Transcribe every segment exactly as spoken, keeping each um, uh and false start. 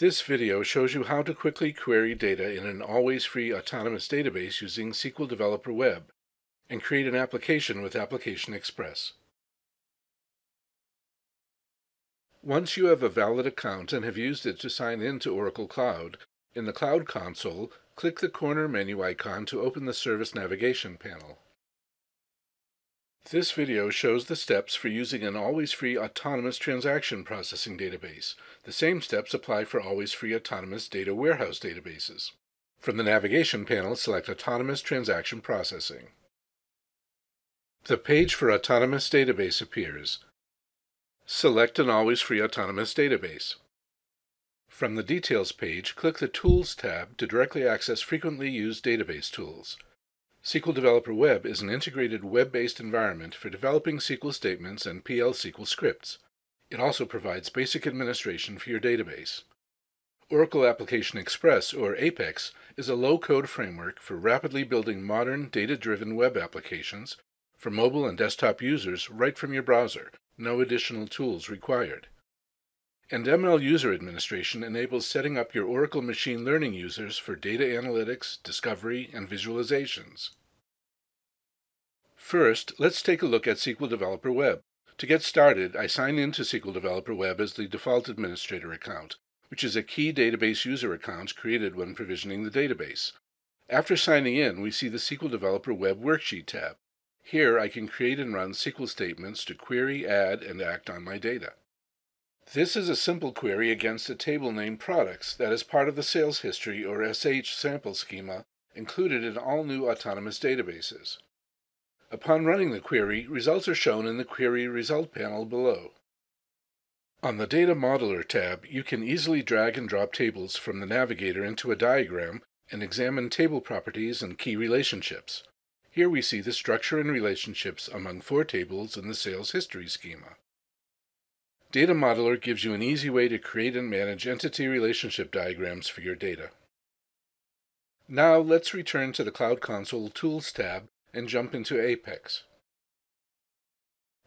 This video shows you how to quickly query data in an always-free autonomous database using S Q L Developer Web and create an application with Application Express. Once you have a valid account and have used it to sign in to Oracle Cloud, in the Cloud Console, click the corner menu icon to open the Service Navigation panel. This video shows the steps for using an always-free Autonomous Transaction Processing Database. The same steps apply for always-free Autonomous Data Warehouse Databases. From the Navigation panel, select Autonomous Transaction Processing. The page for Autonomous Database appears. Select an always-free Autonomous Database. From the Details page, click the Tools tab to directly access frequently used database tools. S Q L Developer Web is an integrated web-based environment for developing S Q L statements and P L S Q L scripts. It also provides basic administration for your database. Oracle Application Express, or APEX, is a low-code framework for rapidly building modern, data-driven web applications for mobile and desktop users right from your browser, no additional tools required. And M L User Administration enables setting up your Oracle machine learning users for data analytics, discovery, and visualizations. First, let's take a look at S Q L Developer Web. To get started, I sign in to S Q L Developer Web as the default administrator account, which is a key database user account created when provisioning the database. After signing in, we see the S Q L Developer Web Worksheet tab. Here, I can create and run S Q L statements to query, add, and act on my data. This is a simple query against a table named Products that is part of the Sales History, or S H, sample schema included in all new autonomous databases. Upon running the query, results are shown in the Query Result panel below. On the Data Modeler tab, you can easily drag and drop tables from the navigator into a diagram and examine table properties and key relationships. Here we see the structure and relationships among four tables in the Sales History schema. Data Modeler gives you an easy way to create and manage entity relationship diagrams for your data. Now let's return to the Cloud Console Tools tab and jump into APEX.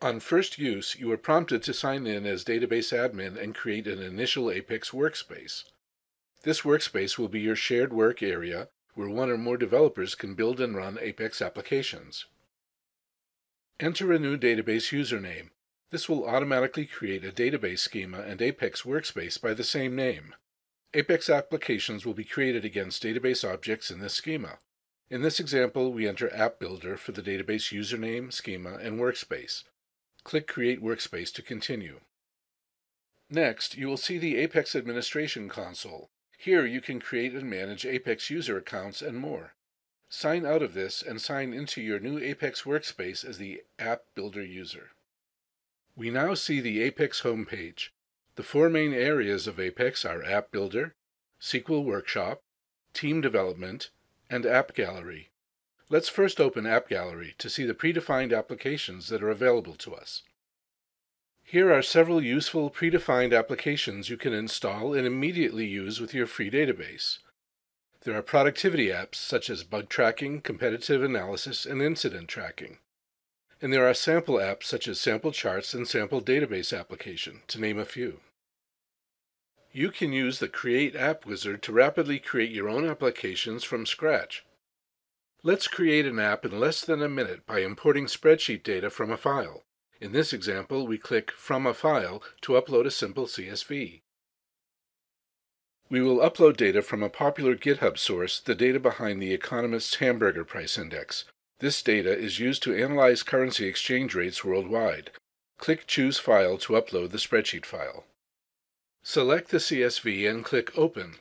On first use, you are prompted to sign in as database admin and create an initial APEX workspace. This workspace will be your shared work area where one or more developers can build and run APEX applications. Enter a new database username. This will automatically create a database schema and APEX workspace by the same name. APEX applications will be created against database objects in this schema. In this example, we enter App Builder for the database username, schema, and workspace. Click Create Workspace to continue. Next, you will see the APEX Administration console. Here you can create and manage APEX user accounts and more. Sign out of this and sign into your new APEX workspace as the App Builder user. We now see the APEX homepage. The four main areas of APEX are App Builder, S Q L Workshop, Team Development, and App Gallery. Let's first open App Gallery to see the predefined applications that are available to us. Here are several useful predefined applications you can install and immediately use with your free database. There are productivity apps such as bug tracking, competitive analysis, and incident tracking. And there are sample apps such as Sample Charts and Sample Database Application, to name a few. You can use the Create App Wizard to rapidly create your own applications from scratch. Let's create an app in less than a minute by importing spreadsheet data from a file. In this example, we click From a File to upload a simple C S V. We will upload data from a popular GitHub source, the data behind The Economist's Hamburger Price Index. This data is used to analyze currency exchange rates worldwide. Click Choose File to upload the spreadsheet file. Select the C S V and click Open.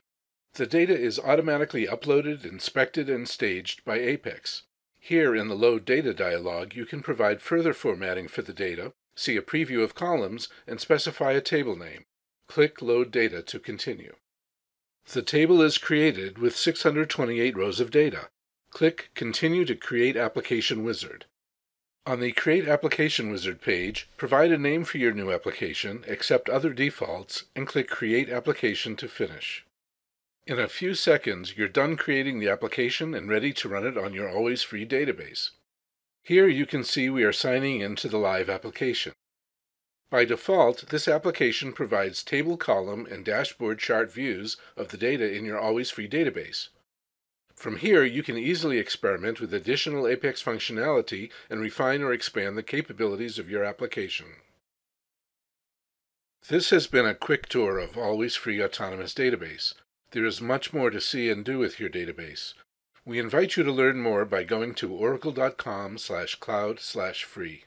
The data is automatically uploaded, inspected, and staged by APEX. Here in the Load Data dialog, you can provide further formatting for the data, see a preview of columns, and specify a table name. Click Load Data to continue. The table is created with six hundred twenty-eight rows of data. Click Continue to Create Application Wizard. On the Create Application Wizard page, provide a name for your new application, accept other defaults, and click Create Application to finish. In a few seconds, you're done creating the application and ready to run it on your always-free database. Here you can see we are signing into the live application. By default, this application provides table, column, and dashboard chart views of the data in your Always Free database. From here, you can easily experiment with additional Apex functionality and refine or expand the capabilities of your application. This has been a quick tour of Always Free Autonomous Database. There is much more to see and do with your database. We invite you to learn more by going to oracle dot com slash cloud slash free.